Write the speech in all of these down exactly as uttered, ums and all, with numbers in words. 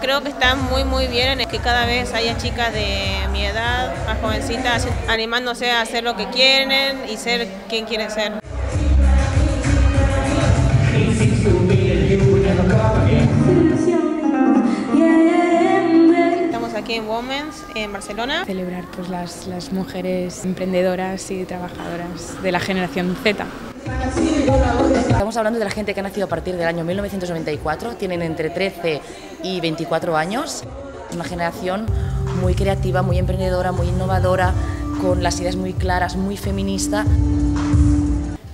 Creo que está muy muy bien en que cada vez haya chicas de mi edad, más jovencitas, animándose a hacer lo que quieren y ser quien quieren ser. Estamos aquí en Womenz, en Barcelona. Celebrar pues, las, las mujeres emprendedoras y trabajadoras de la generación zeta. Estamos hablando de la gente que ha nacido a partir del año mil novecientos noventa y cuatro, tienen entre trece y veinticuatro años. Una generación muy creativa, muy emprendedora, muy innovadora, con las ideas muy claras, muy feminista.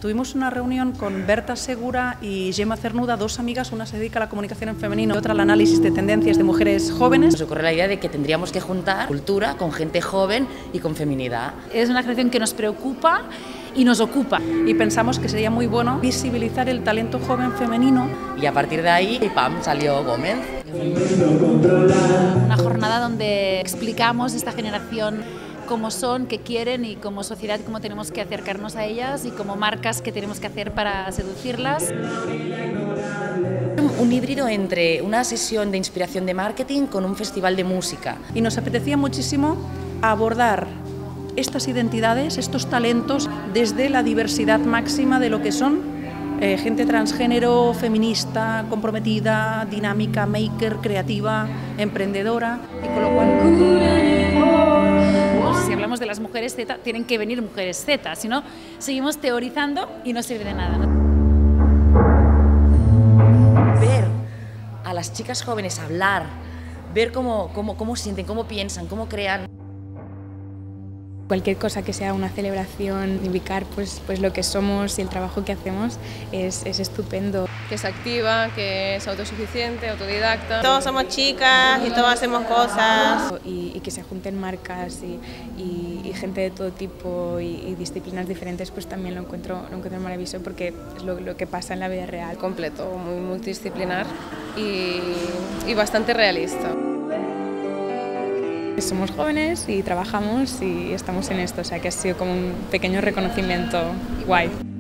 Tuvimos una reunión con Berta Segura y Gemma Cernuda, dos amigas, una se dedica a la comunicación en femenino y otra al análisis de tendencias de mujeres jóvenes. Nos ocurrió la idea de que tendríamos que juntar cultura con gente joven y con feminidad. Es una generación que nos preocupa y nos ocupa. Y pensamos que sería muy bueno visibilizar el talento joven femenino. Y a partir de ahí, y pam, salió Gómez. Una jornada donde explicamos esta generación cómo son, qué quieren y como sociedad cómo tenemos que acercarnos a ellas y como marcas que tenemos que hacer para seducirlas. Un híbrido entre una sesión de inspiración de marketing con un festival de música. Y nos apetecía muchísimo abordar estas identidades, estos talentos, desde la diversidad máxima de lo que son eh, gente transgénero, feminista, comprometida, dinámica, maker, creativa, emprendedora. Y con lo cual, si hablamos de las mujeres zeta, tienen que venir mujeres zeta, si no, seguimos teorizando y no sirve de nada, ¿no? Ver a las chicas jóvenes hablar, ver cómo, cómo, cómo sienten, cómo piensan, cómo crean. Cualquier cosa que sea una celebración, indicar pues, pues lo que somos y el trabajo que hacemos es, es estupendo. Que es activa, que es autosuficiente, autodidacta. Todos somos chicas y todos hacemos cosas. Y, y que se junten marcas y, y, y gente de todo tipo y, y disciplinas diferentes, pues también lo encuentro, lo encuentro maravilloso porque es lo, lo que pasa en la vida real. Completo, muy multidisciplinar y, y bastante realista. Somos jóvenes y trabajamos y estamos en esto, o sea que ha sido como un pequeño reconocimiento guay.